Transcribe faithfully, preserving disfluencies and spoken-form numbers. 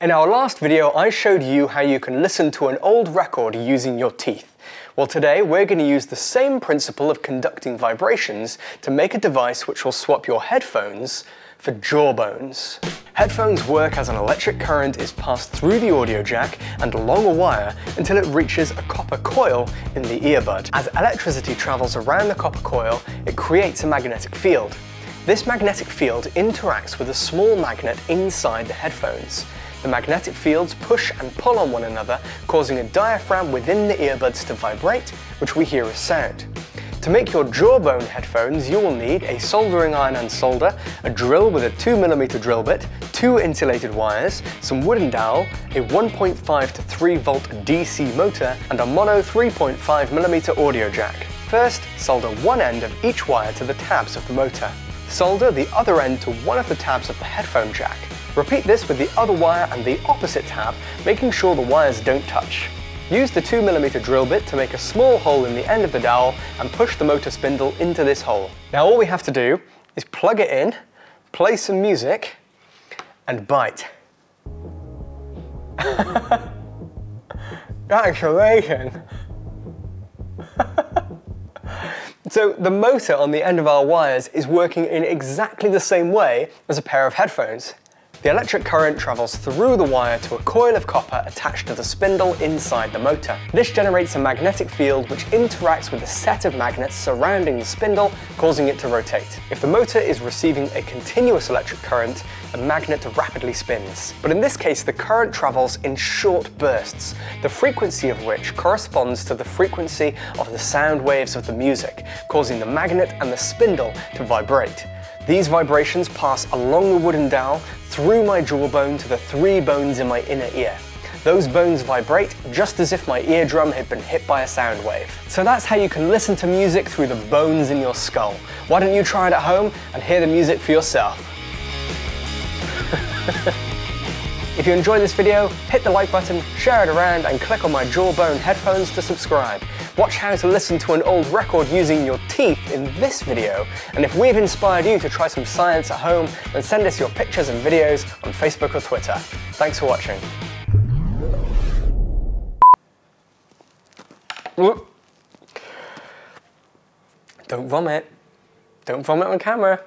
In our last video, I showed you how you can listen to an old record using your teeth. Well, today we're going to use the same principle of conducting vibrations to make a device which will swap your headphones for jawbones. Headphones work as an electric current is passed through the audio jack and along a wire until it reaches a copper coil in the earbud. As electricity travels around the copper coil, it creates a magnetic field. This magnetic field interacts with a small magnet inside the headphones. The magnetic fields push and pull on one another, causing a diaphragm within the earbuds to vibrate, which we hear as sound. To make your jawbone headphones, you will need a soldering iron and solder, a drill with a two millimeter drill bit, two insulated wires, some wooden dowel, a one point five to three volt D C motor, and a mono three point five millimeter audio jack. First, solder one end of each wire to the tabs of the motor. Solder the other end to one of the tabs of the headphone jack. Repeat this with the other wire and the opposite tab, making sure the wires don't touch. Use the two millimeter drill bit to make a small hole in the end of the dowel and push the motor spindle into this hole. Now all we have to do is plug it in, play some music, and bite. That's amazing! So the motor on the end of our wires is working in exactly the same way as a pair of headphones. The electric current travels through the wire to a coil of copper attached to the spindle inside the motor. This generates a magnetic field which interacts with a set of magnets surrounding the spindle, causing it to rotate. If the motor is receiving a continuous electric current, the magnet rapidly spins. But in this case, the current travels in short bursts, the frequency of which corresponds to the frequency of the sound waves of the music, causing the magnet and the spindle to vibrate. These vibrations pass along the wooden dowel, through my jawbone to the three bones in my inner ear. Those bones vibrate just as if my eardrum had been hit by a sound wave. So that's how you can listen to music through the bones in your skull. Why don't you try it at home and hear the music for yourself? If you enjoyed this video, hit the like button, share it around, and click on my jawbone headphones to subscribe. Watch how to listen to an old record using your teeth in this video, and if we've inspired you to try some science at home, then send us your pictures and videos on Facebook or Twitter. Thanks for watching. Don't vomit. Don't vomit on camera.